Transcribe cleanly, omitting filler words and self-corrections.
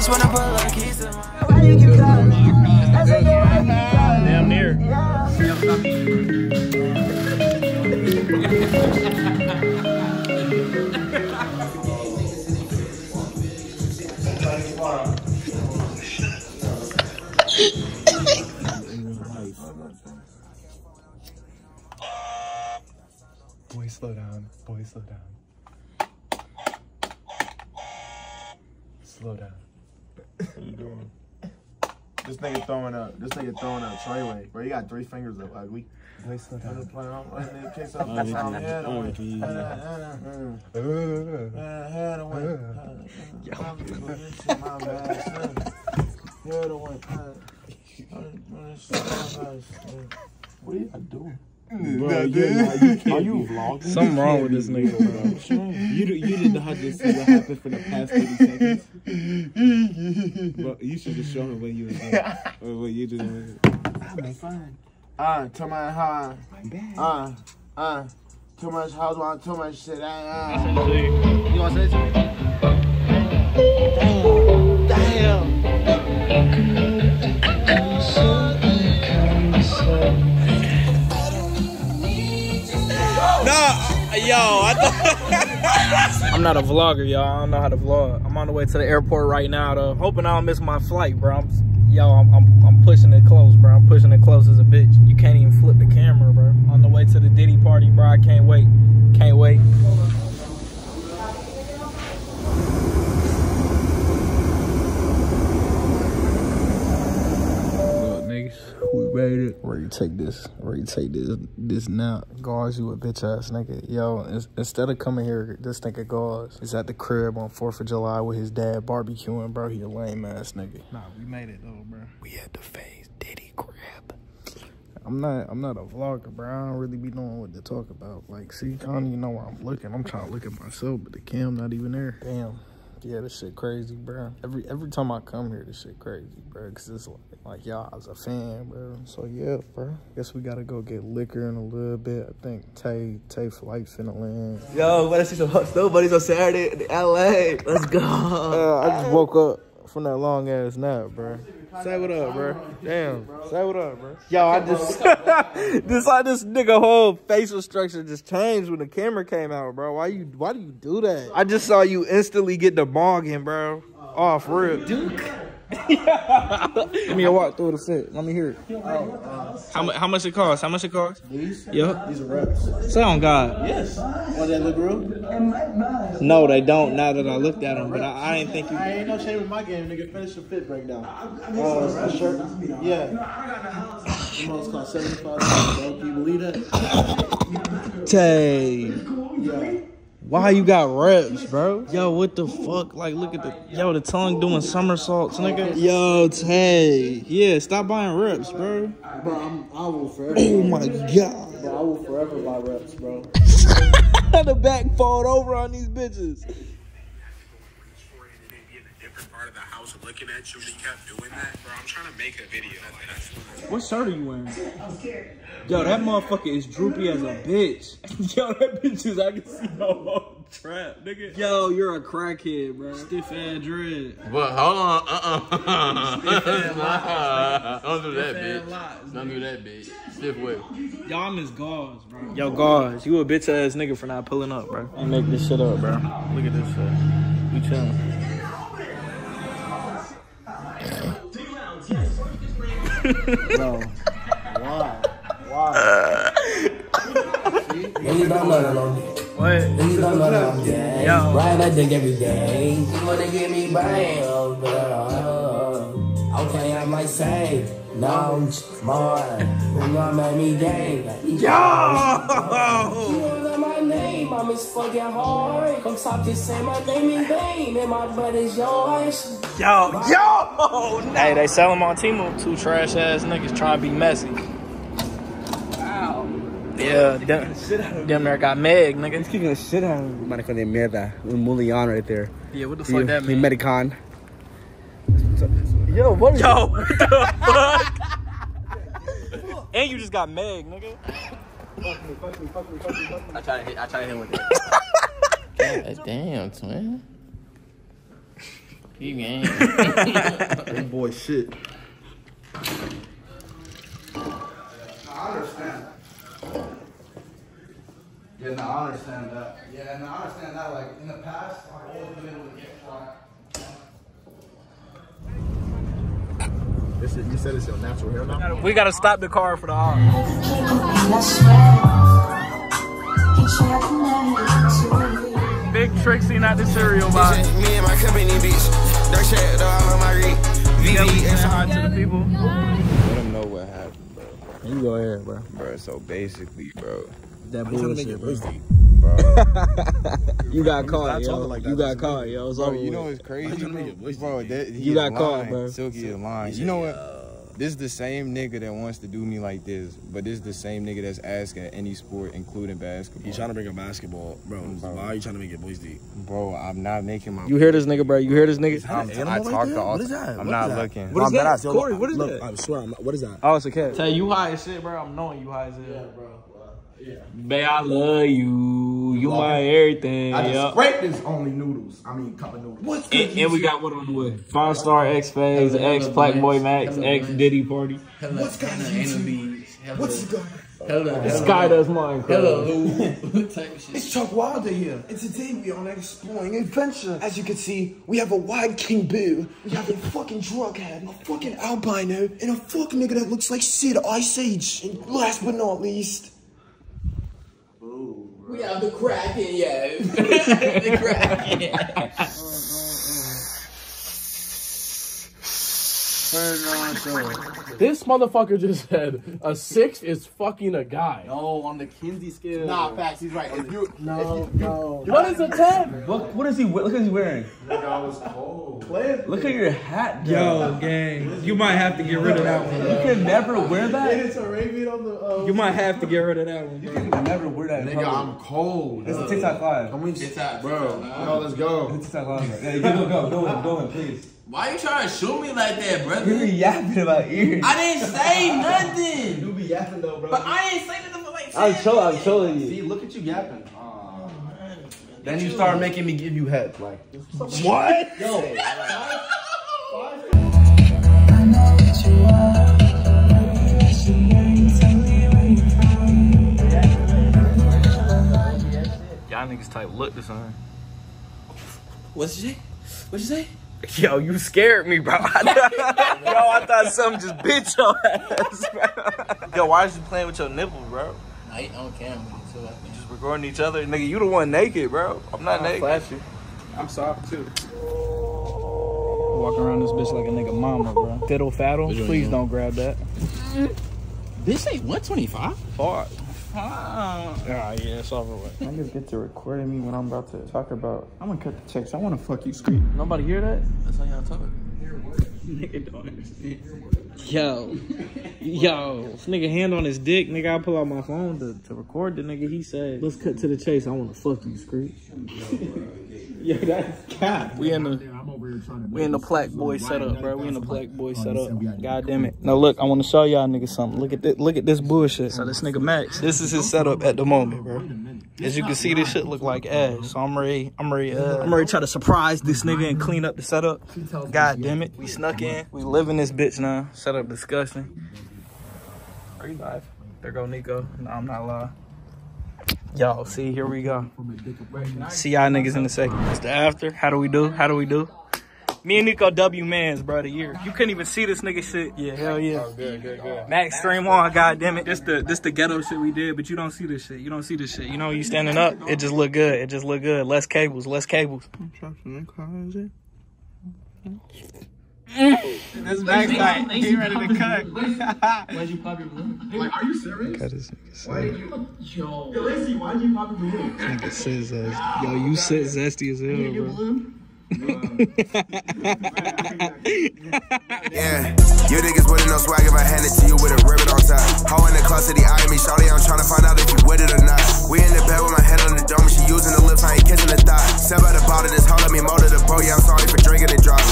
just wanna put like keys in my. Why you keep calling? That's like why you keep calling. Damn near. Boy, slow down. Boy, slow down. Slow down. What you doing? This nigga throwing up Treyway. Bro, you got 3 fingers up. Like we. Boy, slow down. What are you doing? Bro, are you vlogging? Something wrong with this nigga, bro. You didn't know how to see what happened for the past 30 seconds. Bro, you should just show him what you was doing. Or what you just doing. I'm fine. Too much high. My bad. Too much housewife, too much shit. You want to say something? Damn. Yo, I thought I'm not a vlogger, y'all. I don't know how to vlog. I'm on the way to the airport right now, though. Hoping I don't miss my flight, bro. I'm pushing it close, bro. I'm pushing it close as a bitch. You can't even flip the camera, bro. On the way to the Diddy party, bro. I can't wait. Can't wait. Where you take this? Where you take this nap? Gauze, you a bitch ass nigga. Yo, instead of coming here, this nigga Gauze is at the crib on 4th of July with his dad barbecuing, bro. He a lame ass nigga. Nah, we made it though, bro. We at the FaZe Diddy crib. I'm not a vlogger, bro. I don't really be knowing what to talk about. Like, see, I don't even know where I'm looking. I'm trying to look at myself, but the cam not even there. Damn. Yeah, this shit crazy, bro. Every time I come here, this shit crazy, bro. Cause it's like y'all, I was a fan, bro. So yeah, bro. Guess we gotta go get liquor in a little bit. I think Tay flight finna land. Yo, we gotta see some hot snowbuddies on Saturday in LA. Let's go. I just woke up from that long ass nap, bro. Say what up, bro. Damn. Say what up, bro. Yo, I just this nigga whole facial structure just changed when the camera came out, bro. Why do you do that? I just saw you instantly get the bogging, bro. Off rip. Duke. Give me a walk through the set. Let me hear it. How much it costs? How much it costs? These? Yep. These are reps. Say on God. Yes. Want that look real? No, they don't now that I looked at them, but I didn't think you... I ain't no change with my game, nigga. Finish the fit breakdown. A shirt? Yeah. The most cost $75, bro. Can you believe that? Tay. Yeah. Why you got reps, bro? Yo, what the fuck? Like, look at the tongue doing somersaults, nigga. Yo, Tay. Yeah, stop buying reps, bro. Bro, I will forever. Oh my God. Bro, I will forever buy reps, bro. The back fall over on these bitches. Part of the house looking at you, and he kept doing that, bro. I'm trying to make a video. What shirt are you wearing? I'm scared. Yo, that motherfucker is droopy as a bitch. Yo, that bitch is, I can see no more trap, nigga. Yo, you're a crackhead, bro. Stiff ass dread. But hold on, Don't do that, bitch. Don't do that, bitch. Stiff whip. Yo, I miss Gauze, bro. Yo, Gauze, you a bitch ass nigga for not pulling up, bro. I make this shit up, bro. Look at this shit. We chillin'. Bro, why? What? Yo. Right, I drink every day. You wanna give me bang, oh girl. Okay, I might say, no, more. You gonna make me gay. Yo! You know my name, I'm as fucking hard. Come stop to say my name in vain, and my butt is yours. Yo! Hey, they sell them on Temu. 2 trash ass niggas trying to be messy. Wow. Yeah, them there got Meg, nigga. He's kicking the shit out of me. Monica de Mierda. Mulian right there. Yeah, what the fuck that mean? Medicon. Yo, what is yo, what the fuck? And you just got Meg, nigga. Fuck me. I try to hit with it. God damn, twin. You ain't. That boy shit. I understand. Yeah, no, I understand that. Yeah, and no, I understand that. Like, in the past, I've always been able to get fly. You said it's your natural hair now? We gotta stop the car for the hour. Big Trixie, not the cereal box. Me and my company, bitch. Dark shit, all on my read. VV to the people. Let them know what happened, bro. You go ahead, bro. Bro, so basically, bro. That bullshit, bro. You got caught, yo. Like you got caught, yo. It's bro, you know it's crazy, bro. You got caught, bro. Silky is lying. You know what? This is the same nigga that wants to do me like this, but this is the same nigga that's asking any sport, including basketball. You trying to make a basketball, bro? Why are you trying to make it boys deep, bro? I'm not making my. You hear this nigga, bro? You hear this nigga? I talk to all. What is that? I'm not looking. What is that, Corey? What is that? I swear, what is that? Oh, it's a cat. Tell you high as shit, bro. I'm knowing you high as hell, bro. Yeah. Babe, I love you. You my everything. I just scraped this only noodles. I mean, cup of noodles. What's and we got what on the way? 5-star X FaZe, X Blackboy Max, X Diddy Party. What's got enemies? What's going on? Hello, SkyDoesMinecraft. Hello, what type of shit? It's Chuck Wilder here, and today we are on an exploring adventure. As you can see, we have a wide King Boo, we have a fucking drug head, a fucking albino, and a fucking nigga that looks like Sid Ice Age. And last but not least, we have the Kraken, yo. The Kraken. This motherfucker just said a 6 is fucking a guy. No, on the Kinsey scale. Nah, facts. He's right. If you, no. What is a 10? Look, what is he? Look what he's wearing. I was cold. Look at your hat, dude. Yo, gang. You might have to get rid of that one. You can never wear that. It's Arabian on the. You might have to get rid of that one. Bro. You can never wear that. Nigga, I'm cold. It's a TikTok live. I'm in TikTok, bro. No, let's go. It's a TikTok live. Yeah, go in, please. Why you trying to shoot me like that, brother? You be yapping about ears. I didn't say nothing. You be yapping though, bro. But I ain't say nothing for like 10 minutes. I'm showing you. See, look at you yapping. Then you start making me give you head. Like, what? Yo. I know that you are. Y'all niggas type look this on. What'd you say? Yo, you scared me, bro. I thought something just bit your ass, bro. Yo, why is you playing with your nipples, bro? I ain't on camera, too. You just recording each other? Nigga, you the one naked, bro. I'm not naked. Flashy. I'm soft, too. Walking around this bitch like a nigga mama, bro. Fiddle faddle. Please don't grab that. This ain't 125? Fuck. Yeah, it's over with. I just get to recording me when I'm about to talk about. I'm gonna cut the checks. I wanna fuck you, scream. Nobody hear that? That's how y'all talk. Nigga don't understand. Yo, this nigga hand on his dick. Nigga, I pull out my phone to record the nigga. He said, "Let's cut to the chase. I wanna fuck you, scream." Yeah, that's God. We in the Black Boy setup, bro. We in the Black Boy setup. God damn it. Now look, I want to show y'all niggas something. Look at this bullshit. So this nigga Max, this is his setup at the moment, bro. As you can see, this shit look like ass. So I'm ready to try to surprise this nigga and clean up the setup. God damn it. We snuck in. We live in this bitch now. Setup disgusting. Are you live? There go Nico. No, I'm not live. Y'all, see, here we go. See y'all niggas in a second. It's the after. How do we do? Me and Nico W Mans, bro, the year. You couldn't even see this nigga shit. Yeah, hell yeah. Oh, good. Max stream on, goddammit. This the ghetto shit we did, but you don't see this shit. You know, you standing up, it just look good. Less cables. This Max like, he ready to cut. Why'd you pop your balloon? Like, are you serious? Cut this nigga. Why did you? Yo. Yo, Lacey, why'd you pop your balloon? Nigga sit zesty. Yo, you sit zesty as hell, bro. Your balloon? Yeah, you niggas wouldn't know swag if I handed to you with a ribbon on top. How in the closet, he eyeing me, shawty, I'm trying to find out if you with it or not. We in the bed with my head on the dome, she using the lips, I ain't catching the thought. Step out the bottle, this hold up me, molded the boat, yeah, I'm sorry for drinking and drop.